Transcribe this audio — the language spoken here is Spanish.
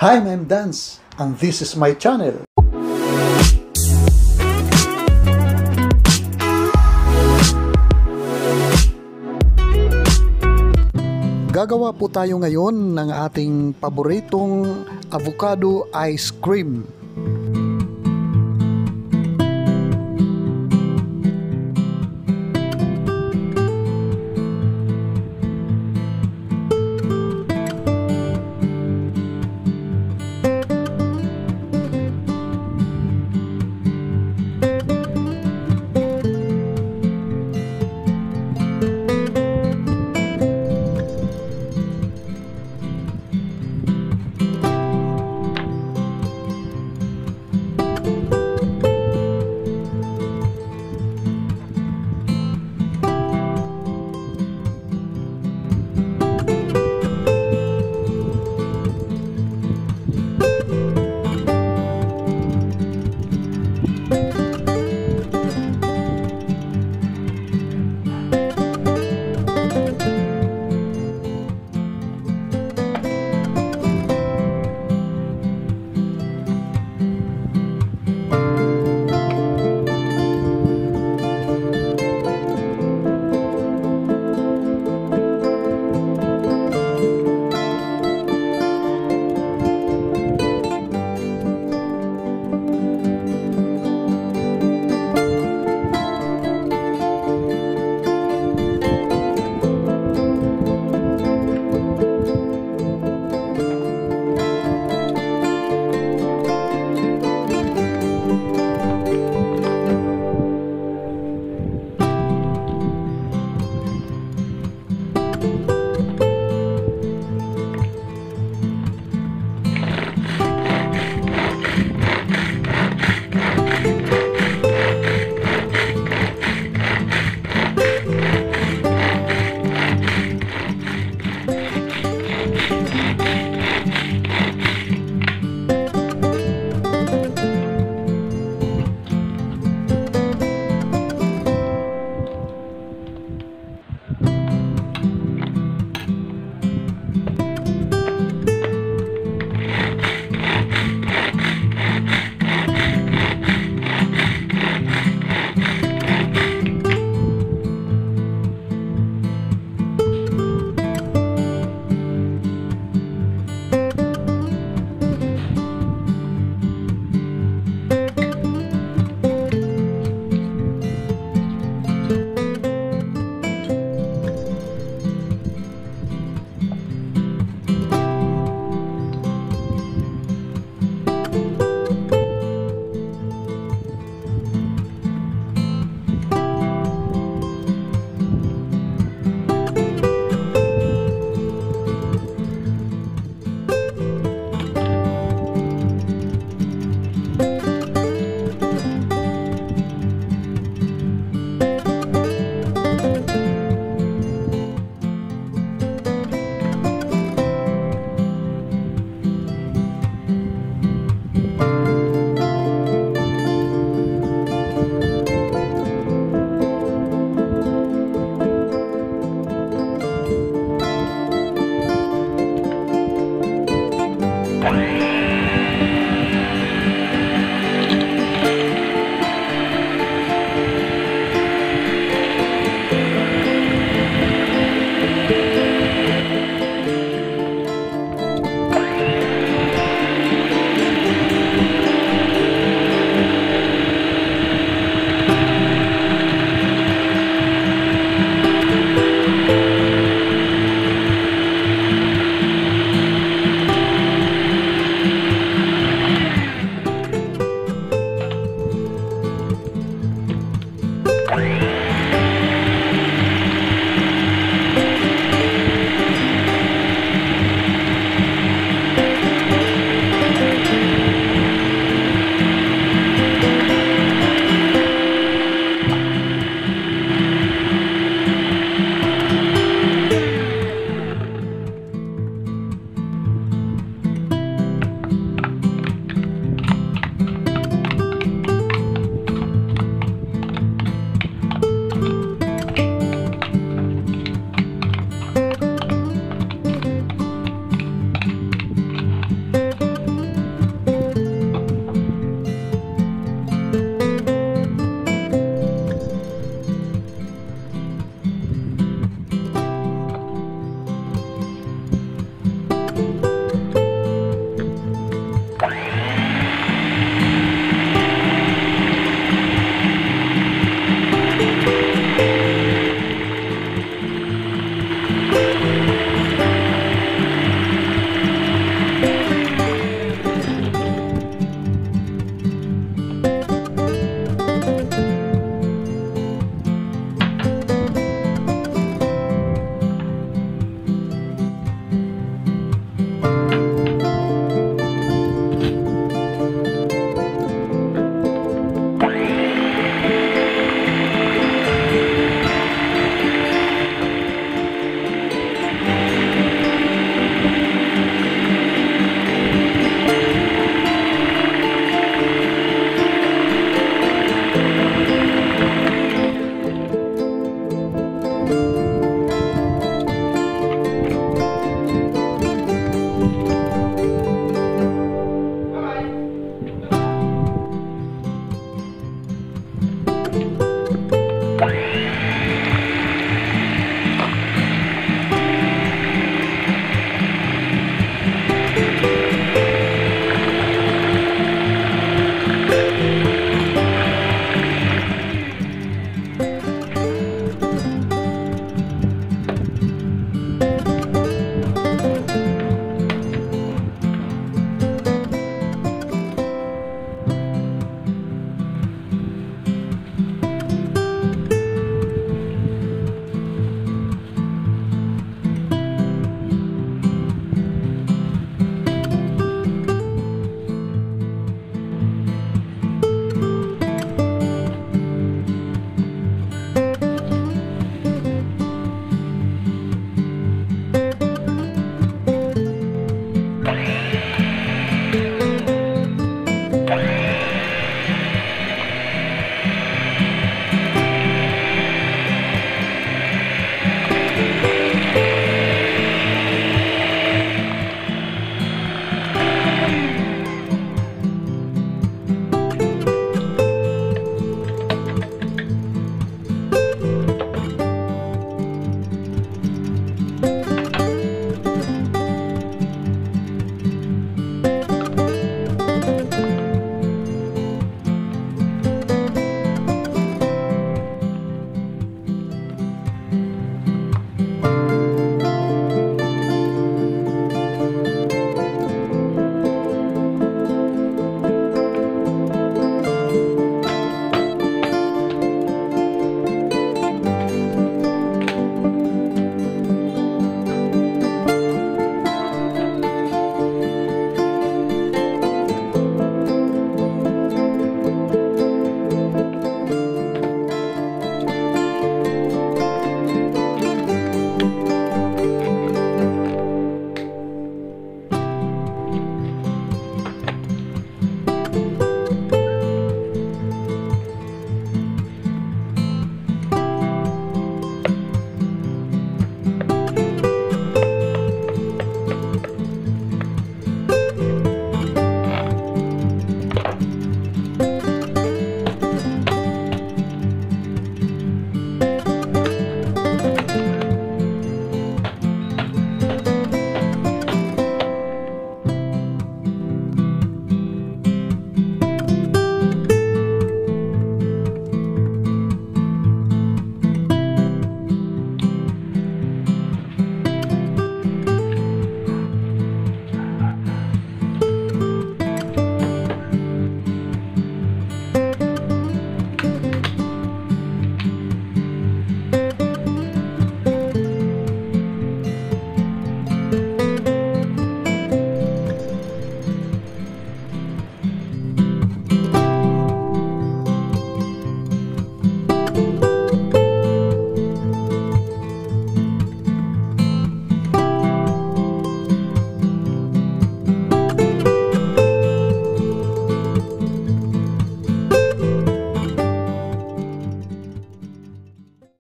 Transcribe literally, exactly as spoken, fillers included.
Hi, I'm Dance, and this is my channel. Gagawa po tayo ngayon ng ating paboritong avocado ice cream.